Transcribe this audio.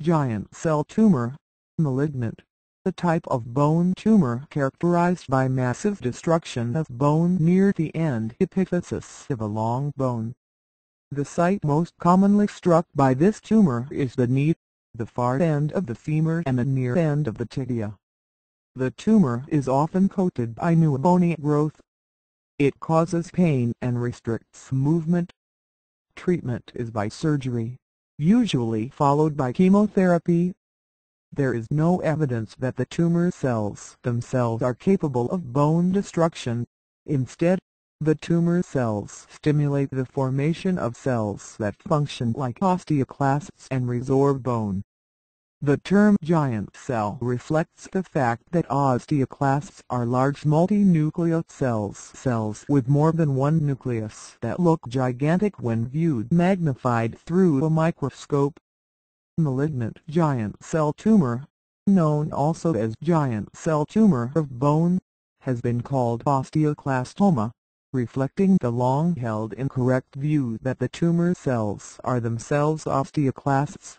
Giant cell tumor, malignant, the type of bone tumor characterized by massive destruction of bone near the end epiphysis of a long bone. The site most commonly struck by this tumor is the knee, the far end of the femur and the near end of the tibia. The tumor is often coated by new bony growth. It causes pain and restricts movement. Treatment is by surgery, usually followed by chemotherapy. There is no evidence that the tumor cells themselves are capable of bone destruction. Instead, the tumor cells stimulate the formation of cells that function like osteoclasts and resorb bone. The term giant cell reflects the fact that osteoclasts are large multinucleate cells with more than one nucleus that look gigantic when viewed magnified through a microscope. Malignant giant cell tumor, known also as giant cell tumor of bone, has been called osteoclastoma, reflecting the long-held incorrect view that the tumor cells are themselves osteoclasts.